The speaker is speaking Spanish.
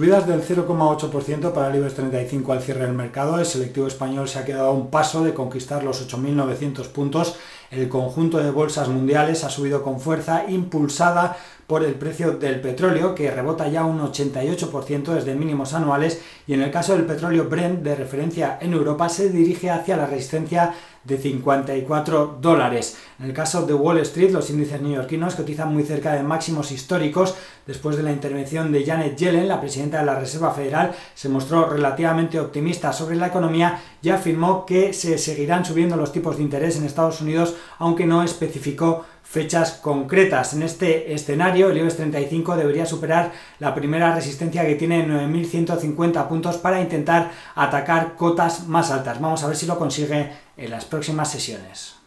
Subidas del 0,8% para el Ibex 35 al cierre del mercado. El selectivo español se ha quedado a un paso de conquistar los 8.900 puntos. El conjunto de bolsas mundiales ha subido con fuerza, impulsada por el precio del petróleo, que rebota ya un 88% desde mínimos anuales, y en el caso del petróleo Brent, de referencia en Europa, se dirige hacia la resistencia de 54 dólares. En el caso de Wall Street, los índices neoyorquinos cotizan muy cerca de máximos históricos. Después de la intervención de Janet Yellen, la presidenta de la Reserva Federal, se mostró relativamente optimista sobre la economía y afirmó que se seguirán subiendo los tipos de interés en Estados Unidos, aunque no especificó fechas concretas. En este escenario, el IBEX 35 debería superar la primera resistencia, que tiene 9.150 puntos, para intentar atacar cotas más altas. Vamos a ver si lo consigue en las próximas sesiones.